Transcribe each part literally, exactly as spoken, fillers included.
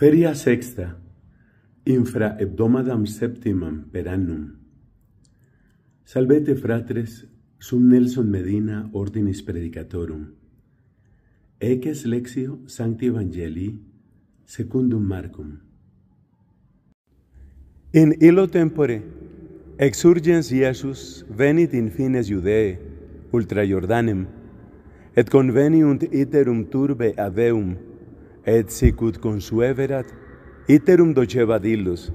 Feria sexta, infra hebdomadam septimam per annum. Salvete fratres, sum Nelson Medina ordinis predicatorum. Eques lexio sancti Evangelii secundum Marcum. In illo tempore, exurgens Iesus venit in fines Iudae, ultra Jordanem, et conveniunt iterum turbe aveum, et sicut consueverat iterum docebadillos,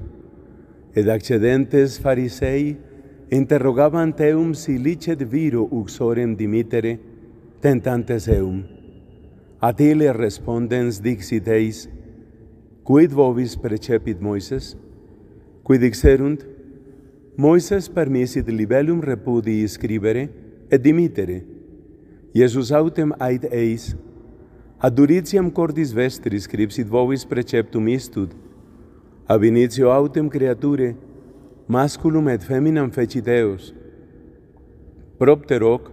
et accedentes farisei interrogabant eum si licet viro uxorem dimitere, tentantes eum. Ad ile respondens dixit eis: quid vobis precepit Moises? Quid dixerunt: Moises permissit libellum repudii scribere et dimitere. Iesus autem ait eis: ad duritiam cordis vestris scripsit vobis preceptum istud. Ab initio autem creature, masculum et feminam fecit eos. Propter hoc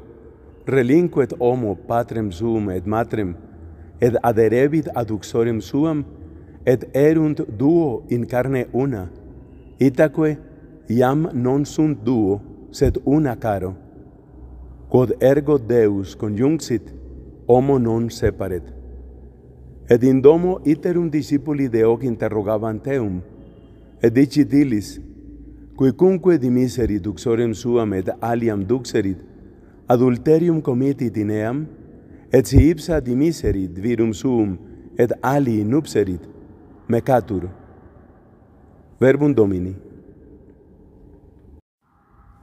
relinquet homo patrem suum et matrem, et aderevit ad uxorem suam, et erunt duo in carne una, itaque iam non sunt duo, sed una caro. Quod ergo Deus conjunxit, homo non separet. Et in domo iterum discipuli de hoc interrogabant eum, et dicit illis: quicunque dimiserit uxorem suam et aliam duxerit, adulterium committit in eam, et si ipsa dimiserit virum suum et alii nupserit, mecatur. Verbum Domini.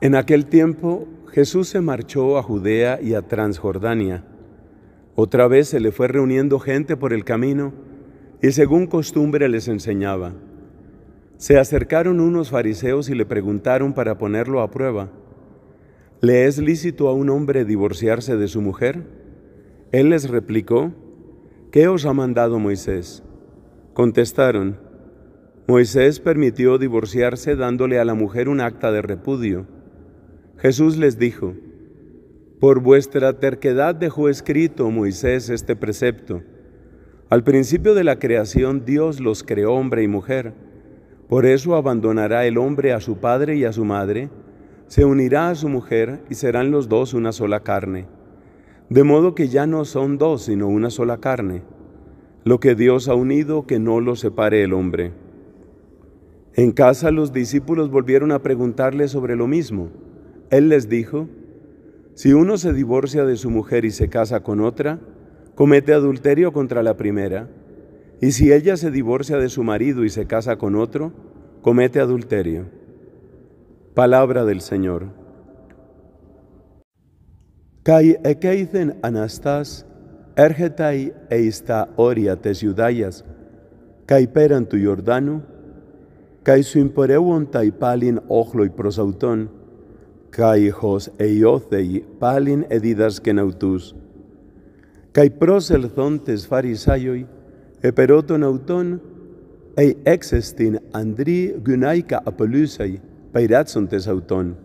En aquel tiempo Jesús se marchó a Judea y a Transjordania. Otra vez se le fue reuniendo gente por el camino y según costumbre les enseñaba. Se acercaron unos fariseos y le preguntaron para ponerlo a prueba: ¿le es lícito a un hombre divorciarse de su mujer? Él les replicó: ¿qué os ha mandado Moisés? Contestaron: Moisés permitió divorciarse dándole a la mujer un acta de repudio. Jesús les dijo: por vuestra terquedad dejó escrito Moisés este precepto. Al principio de la creación Dios los creó hombre y mujer. Por eso abandonará el hombre a su padre y a su madre, se unirá a su mujer y serán los dos una sola carne. De modo que ya no son dos, sino una sola carne. Lo que Dios ha unido, que no lo separe el hombre. En casa los discípulos volvieron a preguntarle sobre lo mismo. Él les dijo: si uno se divorcia de su mujer y se casa con otra, comete adulterio contra la primera. Y si ella se divorcia de su marido y se casa con otro, comete adulterio. Palabra del Señor. Kai ekeithen anastas, ergetai eista oriates iudaias, kai peran tu Jordanu, kai suimporeuon tai palin ochloi prosauton, kai hos eiothei palin edidas kenautus, kai proselzontes farisaioi, eperoton auton, ei exestin andri gynaika apolusei, peiratsuntes auton.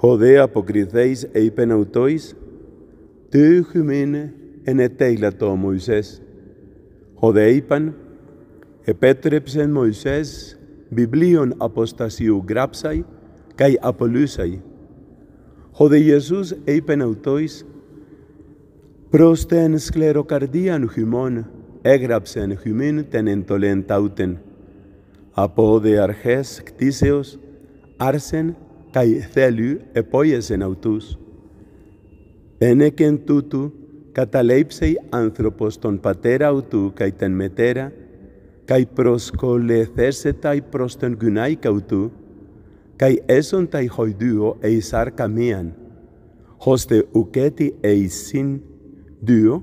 Jode apokritheis eipen autois, ty hymin eneteilato Moises. Jode eipan, epetrepsen Moises biblion apostasiu grapsai, kai apolusai. Jode Iesus eipen autois, prosten sclerocardian hymon, Egrapsen hymin tenentolen tauten, apode arges ctiseos, arsen kai thelu epoiesen autus. Enecen tutu cataleipsei anthroposton patera autu kai ten metera, kai proscolethesetai prosten gynaik autu, kai eson tai hoiduo eisar kamian, hoste uketi eisin duo,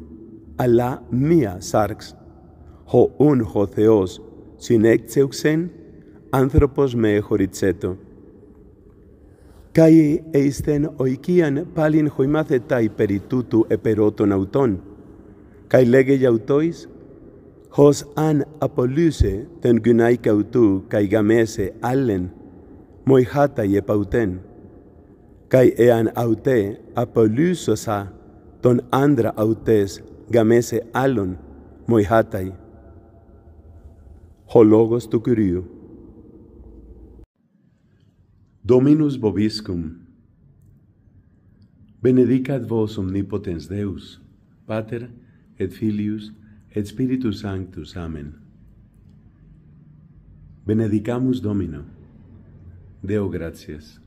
ala mia sarx, ho un ho theos, sinexeuxen, anthropos me horitzeto. Kai eisten oikian palin hoimathetai peritutu eperoton auton, kai legei autois, hos an apoluse ten gynaik autu kai gamese allen, moihatai epauten, kai ean aute apolusosa ton andra autes gamese alon moihatai. ο λόγος του Κυρίου. Dominus vobiscum. Benedicat vos omnipotens Deus, Pater et Filius et Spiritus Sanctus. Amen. Benedicamus Domino. Deo gratias.